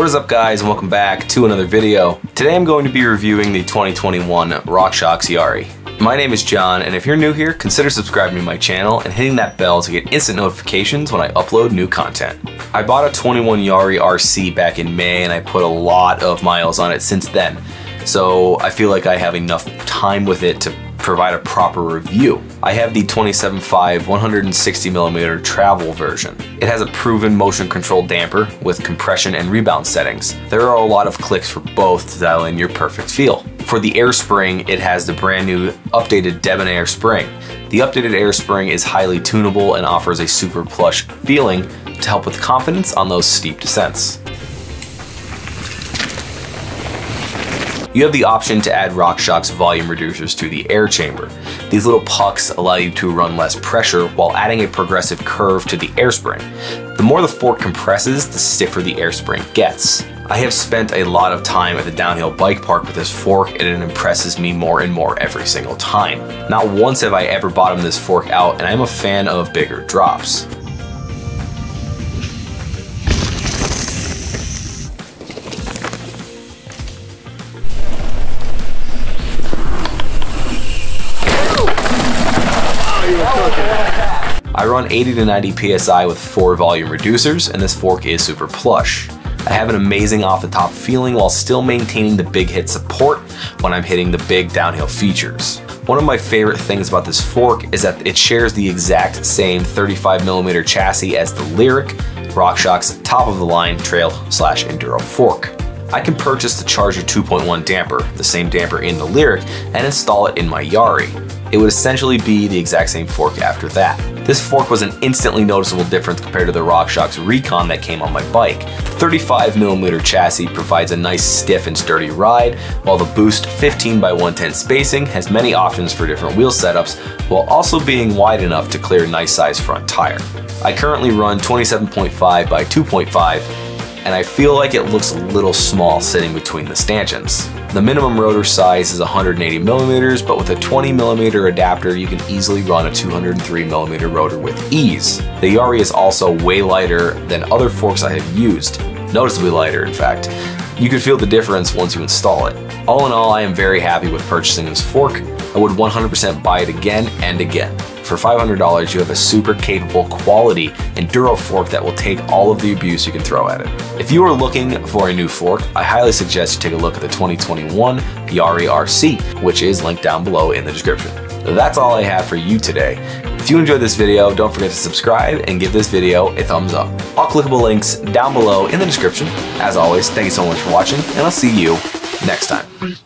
What is up, guys, and welcome back to another video. Today I'm going to be reviewing the 2021 RockShox Yari. My name is John, and if you're new here, consider subscribing to my channel and hitting that bell to get instant notifications when I upload new content. I bought a 21 Yari RC back in May, and I put a lot of miles on it since then, so I feel like I have enough time with it to provide a proper review. I have the 27.5 160mm travel version. It has a proven motion control damper with compression and rebound settings. There are a lot of clicks for both to dial in your perfect feel. For the air spring, it has the brand new updated Debonair spring. The updated air spring is highly tunable and offers a super plush feeling to help with confidence on those steep descents. You have the option to add RockShox volume reducers to the air chamber. These little pucks allow you to run less pressure while adding a progressive curve to the air spring. The more the fork compresses, the stiffer the air spring gets. I have spent a lot of time at the downhill bike park with this fork, and it impresses me more and more every single time. Not once have I ever bottomed this fork out, and I'm a fan of bigger drops. I run 80 to 90 PSI with 4 volume reducers, and this fork is super plush. I have an amazing off the top feeling while still maintaining the big hit support when I'm hitting the big downhill features. One of my favorite things about this fork is that it shares the exact same 35mm chassis as the Lyrik, RockShox top of the line trail/enduro fork. I can purchase the Charger 2.1 damper, the same damper in the Lyrik, and install it in my Yari. It would essentially be the exact same fork after that. This fork was an instantly noticeable difference compared to the RockShox Recon that came on my bike. The 35mm chassis provides a nice stiff and sturdy ride, while the Boost 15x110 spacing has many options for different wheel setups, while also being wide enough to clear a nice size front tire. I currently run 27.5x2.5, and I feel like it looks a little small sitting between the stanchions. The minimum rotor size is 180mm, but with a 20mm adapter, you can easily run a 203mm rotor with ease. The Yari is also way lighter than other forks I have used, noticeably lighter in fact. You can feel the difference once you install it. All in all, I am very happy with purchasing this fork. I would 100% buy it again and again. For $500, you have a super capable quality enduro fork that will take all of the abuse you can throw at it. If you are looking for a new fork, I highly suggest you take a look at the 2021 Yari RC, which is linked down below in the description. That's all I have for you today. If you enjoyed this video, don't forget to subscribe and give this video a thumbs up. All clickable links down below in the description. As always, thank you so much for watching, and I'll see you next time.